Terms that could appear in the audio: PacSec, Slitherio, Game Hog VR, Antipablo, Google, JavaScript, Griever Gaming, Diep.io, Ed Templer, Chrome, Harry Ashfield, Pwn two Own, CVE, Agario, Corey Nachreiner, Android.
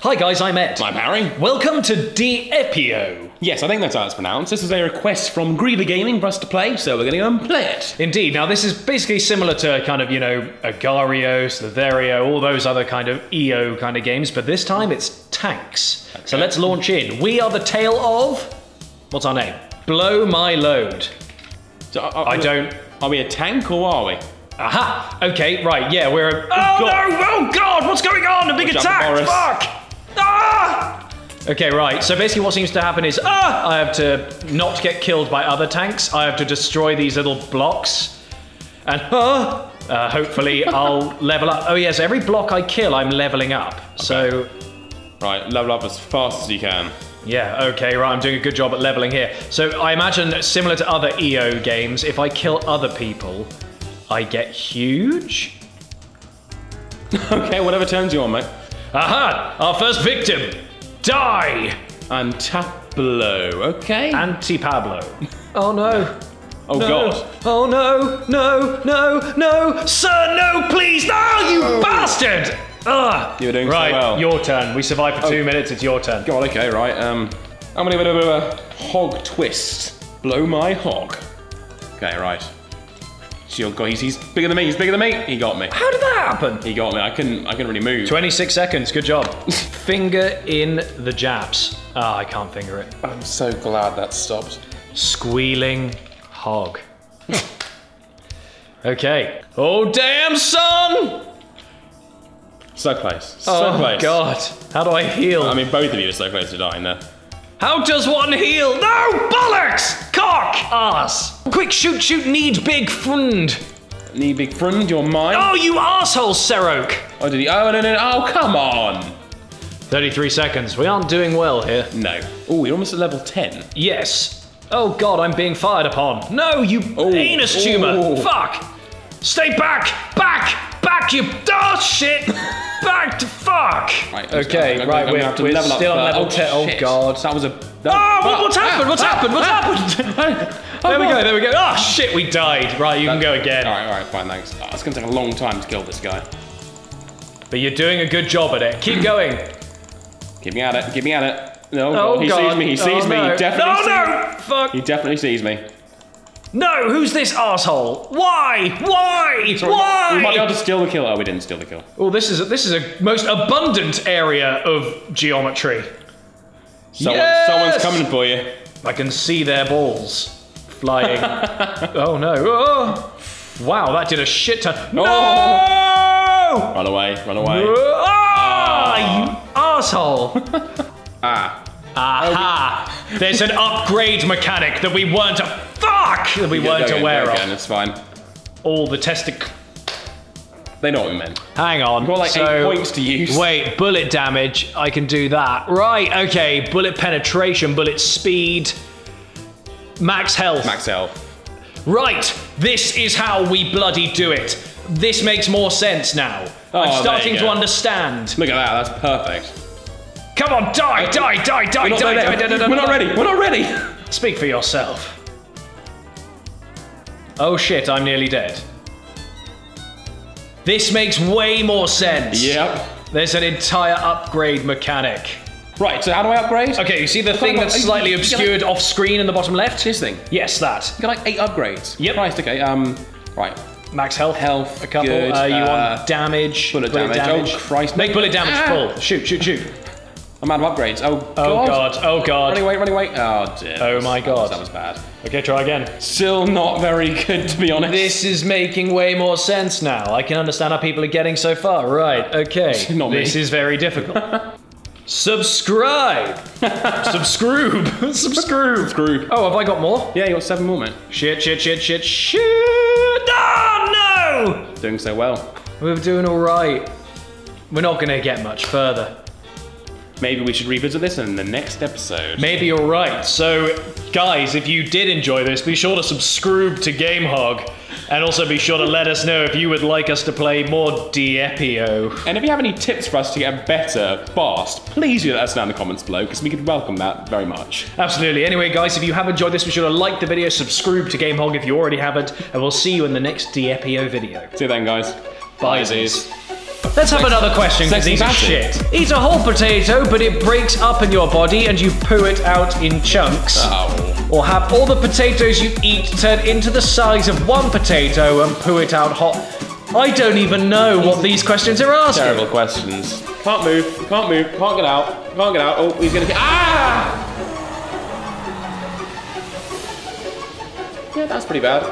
Hi guys, I'm Ed. I'm Harry. Welcome to Diep.io. Yes, I think that's how it's pronounced. This is a request from Griever Gaming for us to play, so we're gonna go and play it. Indeed. Now this is basically similar to kind of, you know, Agario, Slitherio, all those other kind of EO kind of games, but this time it's tanks. Okay. So let's launch in. We are the tale of... What's our name? Blow my load. So Are we a tank or are we? Aha! Okay, right, yeah, we're a... Oh God. No! Oh God! What's going on? A big attack! Fuck! Ah! Okay, right, so basically what seems to happen is... Ah! I have to not get killed by other tanks. I have to destroy these little blocks. And... Ah! Hopefully I'll level up. Oh yes, every block I kill, I'm leveling up. Okay. So... Right, level up as fast as you can. Yeah, okay, right, I'm doing a good job at leveling here. So I imagine, similar to other EO games, if I kill other people... I get huge? Okay, whatever turns you on, mate. Aha! Our first victim! Die! Antipablo, okay? Antipablo. Oh no. Oh no. God. Oh no, no, no, no! Sir, no, please! No, you bastard! Ugh! You're doing so well. Right, your turn. We survived for 2 minutes, it's your turn. God, okay, right. I'm gonna give it a bit of a hog twist. Blow my hog. Okay, right. Oh God, he's bigger than me, he's bigger than me! He got me. How did that happen? He got me, I couldn't really move. 26 seconds, good job. Finger in the jabs. Ah, I can't finger it. I'm so glad that stopped. Squealing hog. Okay. Oh damn, son! So close, so close. Oh God, how do I heal? I mean, both of you are so close to dying there. How does one heal? No! Bollocks! Cock! Ass! Quick, shoot, shoot, need big friend. Need big friend, you're mine. Oh, you asshole, Serok! Oh, did he? Oh, no, no, no. Oh, come on! 33 seconds. We aren't doing well here. No. Oh, you're almost at level 10. Yes. Oh, God, I'm being fired upon. No, you anus tumour! Fuck! Stay back! Back! Back, you... Oh, shit! Back to fuck! Right, okay, right, we're still on level 10. Oh God. That was a... what's happened? What's happened? What's happened? There we go, there we go. Oh shit, we died. Right, you can go again. Alright, fine, thanks. Oh, it's gonna take a long time to kill this guy. But you're doing a good job at it. Keep going. Keep me at it, keep me at it. No, God, he sees me, he sees me. He definitely sees me. No, fuck! He definitely sees me. No, who's this asshole? Why? Why? Sorry, why? We might be able to steal the kill. Oh, we didn't steal the kill. Oh, this is a most abundant area of geometry. Someone's coming for you. I can see their balls flying. Oh no! Oh. Wow, that did a shit ton. No! Oh. Run away! Run away! Ah! You asshole! Ah! Aha! Oh, there's an upgrade mechanic that we weren't. That we weren't aware of. It's fine. All the testicles. They know what we meant. Hang on. We've got like 8 points to use. Wait, bullet damage. I can do that. Right. Okay. Bullet penetration. Bullet speed. Max health. Max health. Right. This is how we bloody do it. This makes more sense now. Oh, I'm starting to understand. Look at that. That's perfect. Come on, die, die, die, die, die. We're not ready. We're not ready. Speak for yourself. Oh shit, I'm nearly dead. This makes way more sense. Yep. There's an entire upgrade mechanic. Right, so how do I upgrade? Okay, you see the thing that's slightly obscured off screen in the bottom left? This thing? Yes, that. You got like 8 upgrades. Yep. Christ, okay, right. Max health. Health, a couple. Good. You want damage. Bullet damage. Oh Christ. Make bullet damage full. Shoot, shoot, shoot. I'm out of upgrades. Oh God. Oh God. Oh God. Running away, running away. Oh dear. Oh my God. That was bad. Okay, try again. Still not very good, to be honest. This is making way more sense now. I can understand how people are getting so far. Right, okay. Not me. This is very difficult. Subscribe. Subscribe. Subscribe. Oh, have I got more? Yeah, you got 7 more, man. Shit, shit, shit, shit, shit. Oh no! Doing so well. We're doing all right. We're not gonna get much further. Maybe we should revisit this in the next episode. Maybe you're right. So, guys, if you did enjoy this, be sure to subscribe to Game Hog, and also be sure to let us know if you would like us to play more Diep.io. And if you have any tips for us to get better fast, please do let us know in the comments below, because we could welcome that very much. Absolutely. Anyway, guys, if you have enjoyed this, be sure to like the video, subscribe to Game Hog if you already haven't, and we'll see you in the next Diep.io video. See you then, guys. Bye, Aziz. Let's have another question, because these are shit. Eat a whole potato, but it breaks up in your body and you poo it out in chunks. Oh. Or have all the potatoes you eat turn into the size of one potato and poo it out hot. I don't even know what these questions are asking. Terrible questions. Can't move, can't move, can't get out, can't get out. Oh, he's gonna get... Ah! Yeah, that's pretty bad.